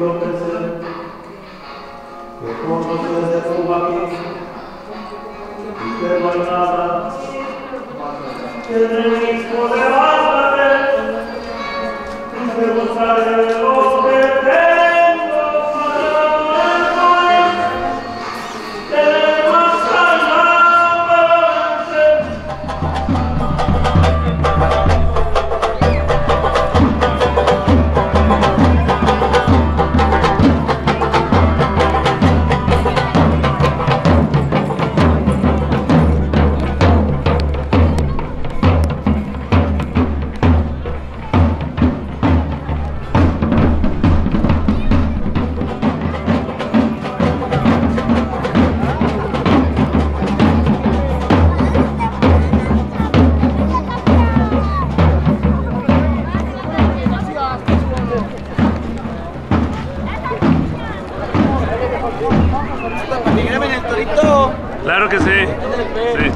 brothers, your co-workers and co-workers, with one another, children is for the husband, with the father, claro que sí. Sí.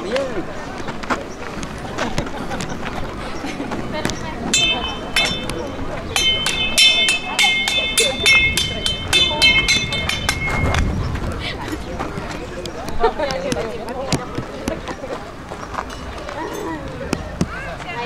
Bien.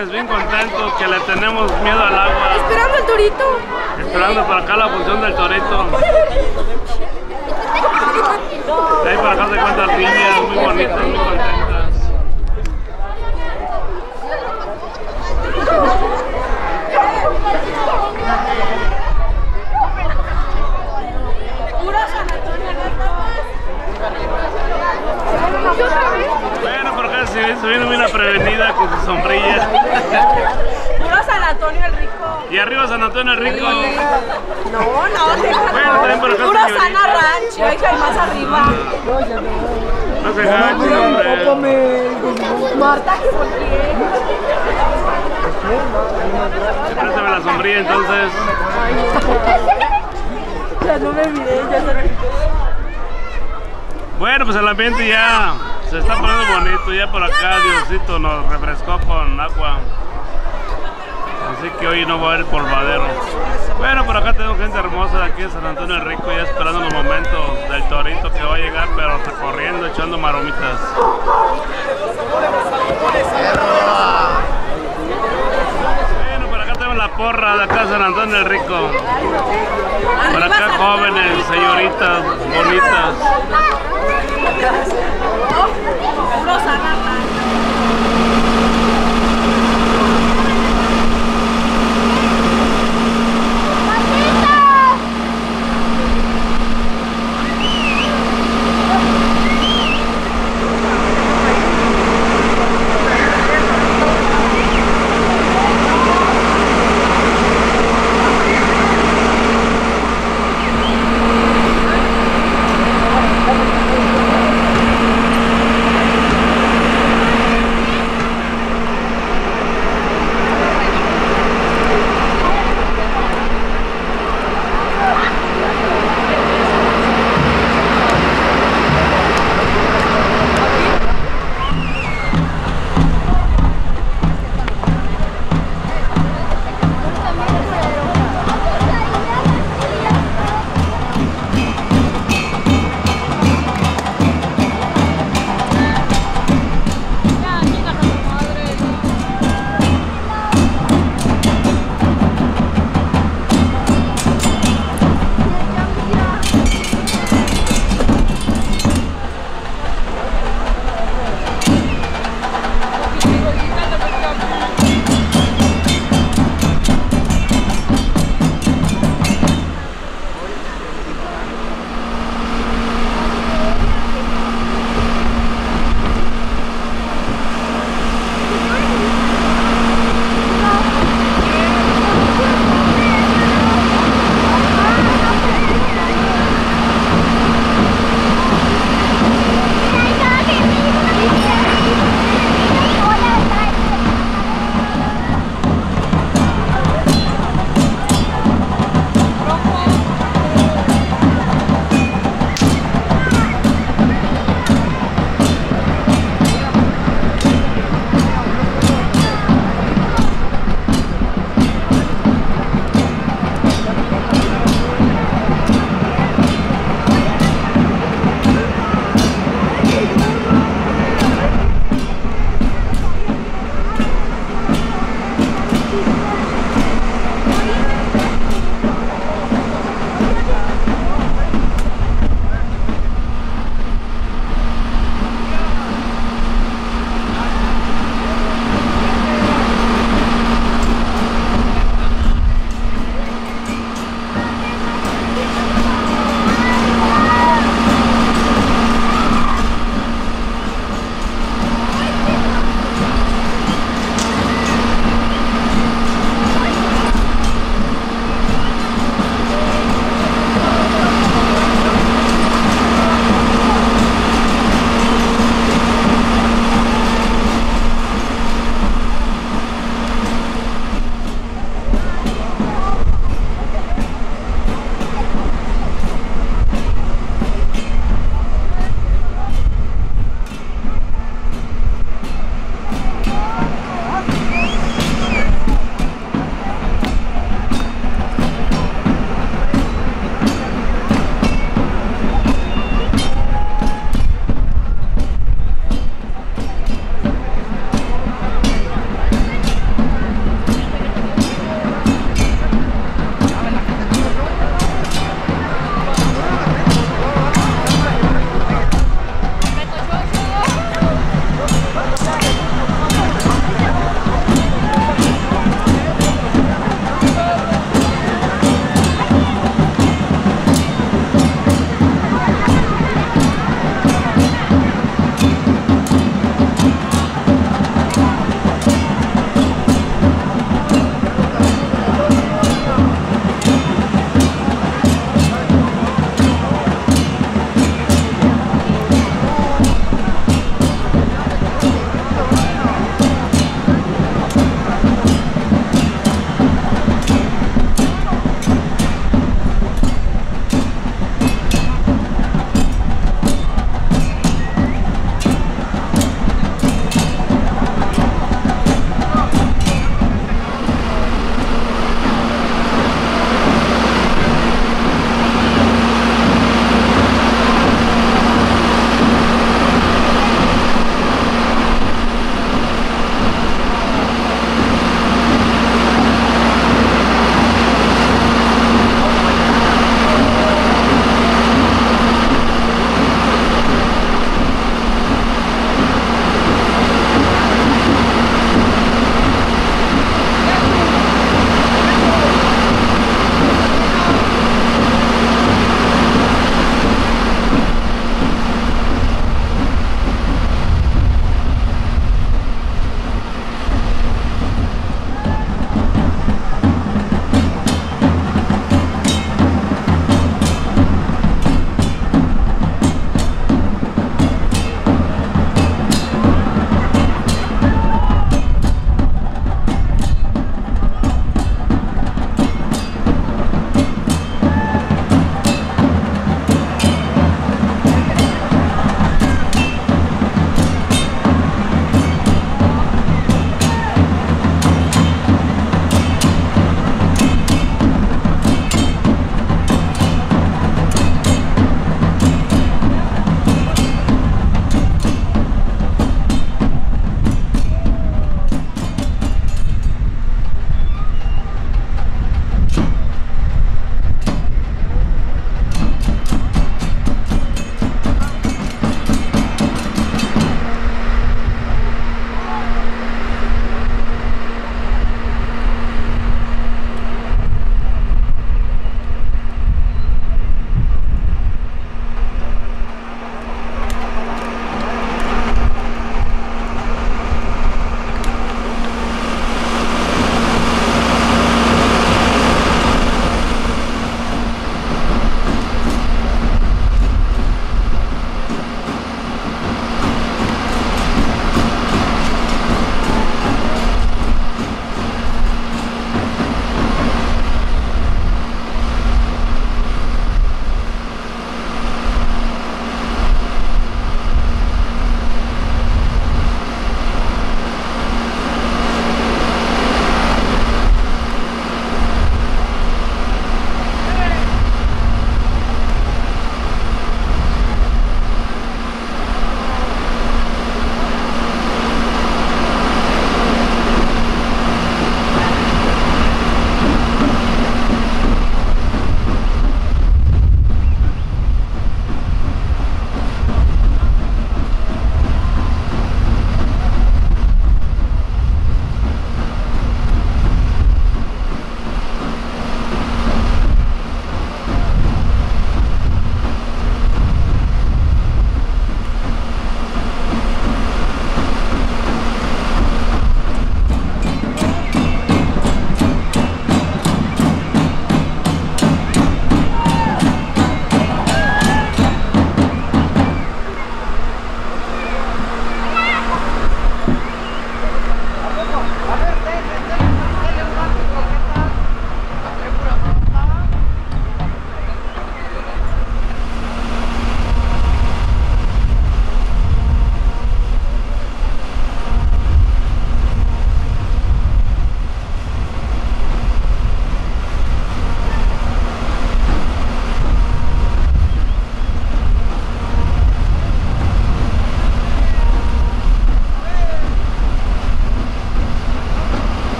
Ángeles, bien contentos, que le tenemos miedo al agua. Esperando el torito. Esperando para acá la función del torito. De ahí para acá se cuentan niñas, muy bonitas, muy contentas. Bueno, porque se vino bien prevenida con su sombrilla. Puro San Antonio el Rico. Y arriba San Antonio el Rico. No. Bueno, también por acá. Puro San Rancho, hija, y más arriba. No se ganche, hombre. Marta, que volteé. Préstame la sombrilla, entonces. Ya no me miré, ya se... Bueno, pues el ambiente ya se está poniendo bonito, ya por acá Diosito nos refrescó con agua, así que hoy no va a haber polvadero. Bueno, por acá tengo gente hermosa de aquí de San Antonio el Rico, ya esperando los momentos del torito que va a llegar, pero está corriendo, echando maromitas. Bueno, por acá tenemos la porra de acá de San Antonio el Rico, por acá jóvenes, señoritas, bonitas.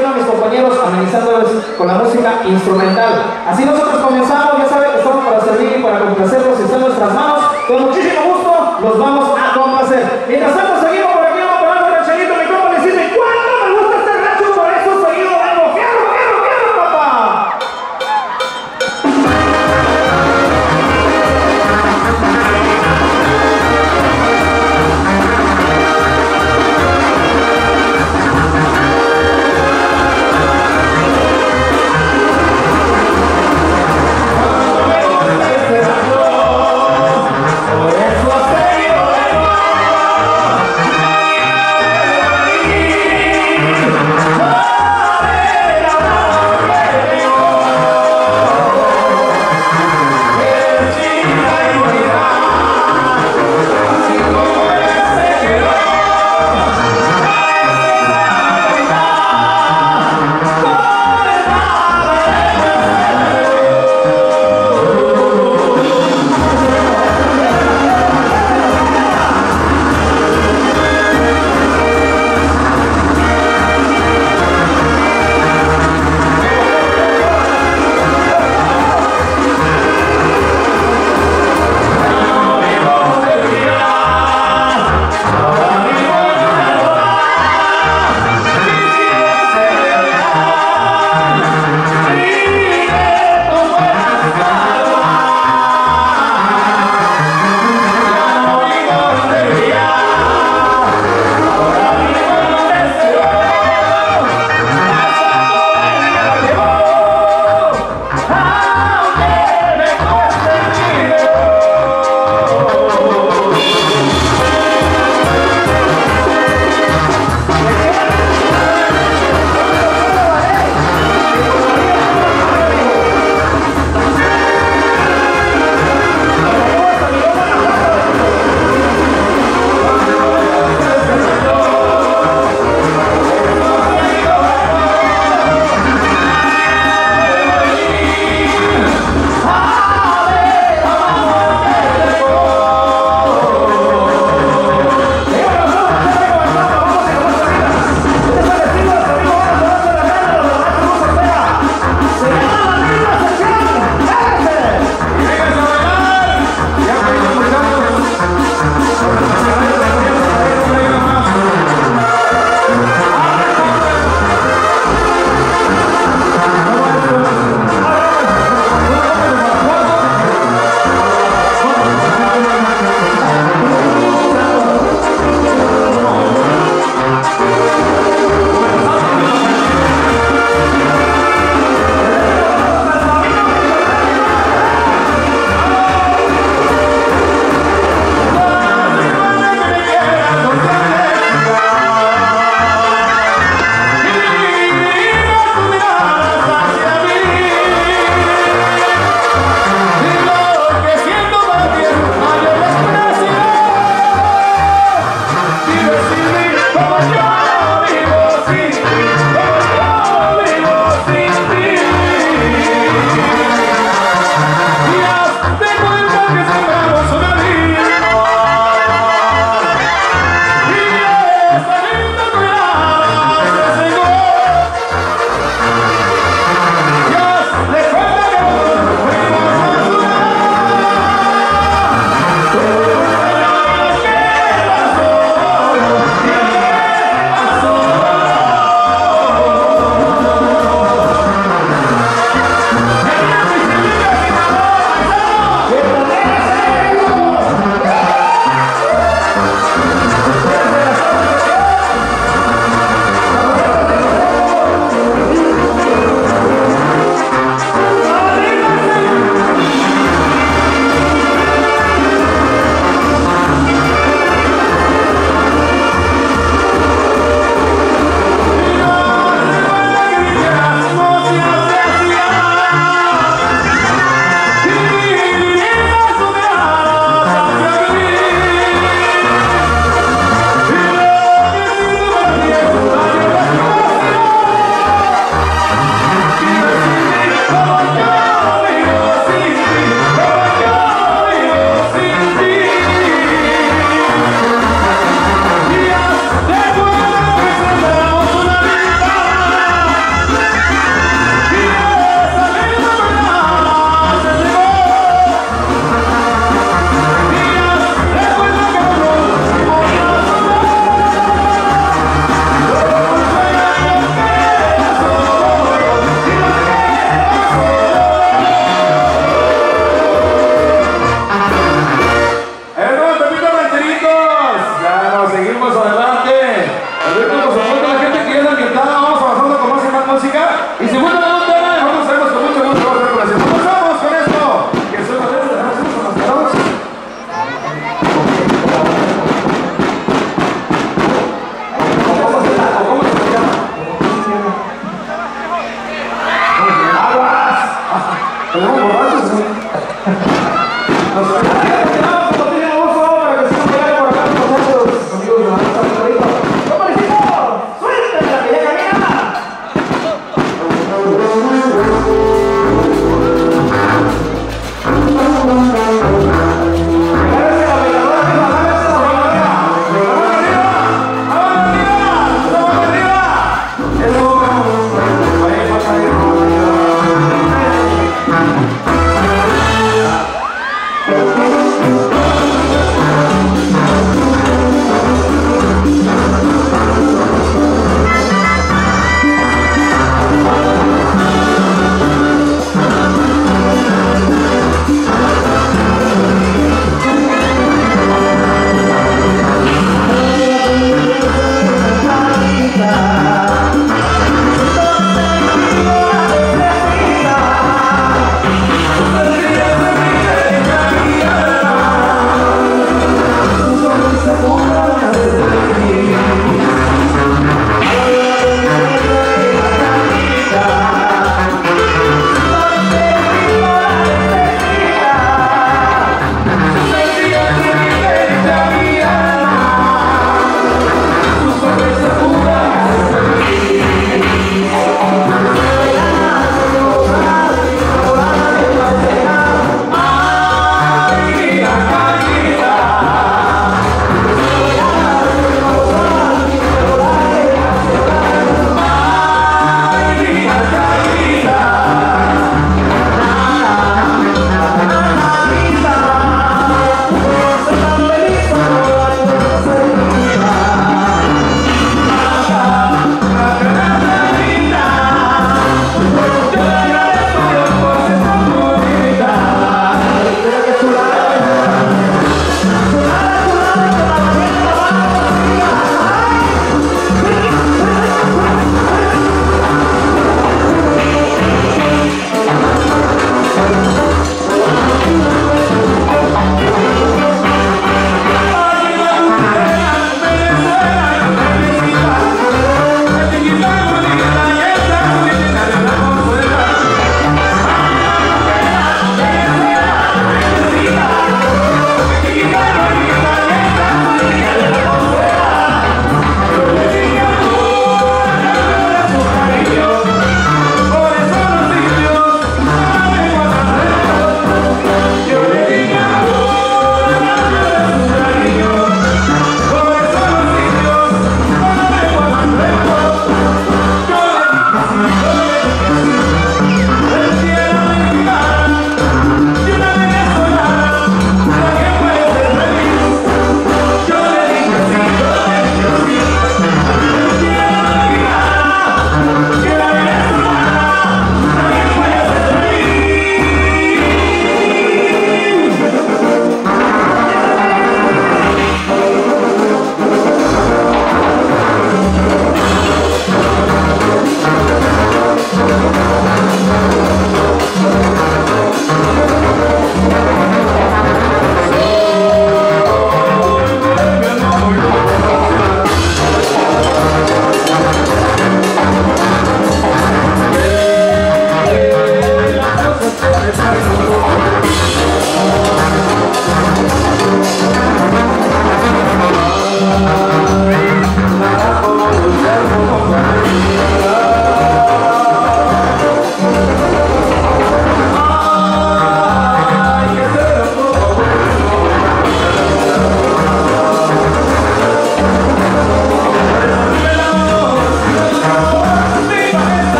estuvieron mis compañeros amenizándoles con la música instrumental. Así nosotros comenzamos, ya saben que estamos para servir y para complacerlos, y están nuestras manos. Con muchísimo gusto los vamos a complacer. Mientras tanto seguimos por aquí, vamos a el chanito, mi compa les dice, ¿cuánto me gusta este rancho? Por eso seguido algo, ¡fierro, fierro, fierro, papá!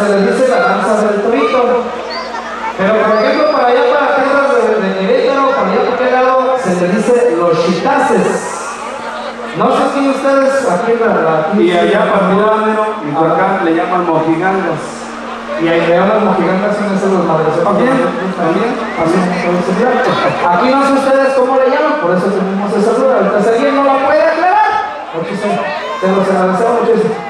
se les dice la danza del torito. Pero por ejemplo, para allá, para tierras de Querétaro, para allá, para aquel lado, se les dice los chitaces. No sé si ustedes aquí en la... Y allá para Durango, y por acá le llaman mojigangas. Y ahí le llaman mojigangas sin hacer los madres. También. Aquí no sé ustedes cómo le llaman, por eso mismo se saluda. Entonces alguien no lo puede aclarar. Muchísimo. Te los agradecemos muchísimo.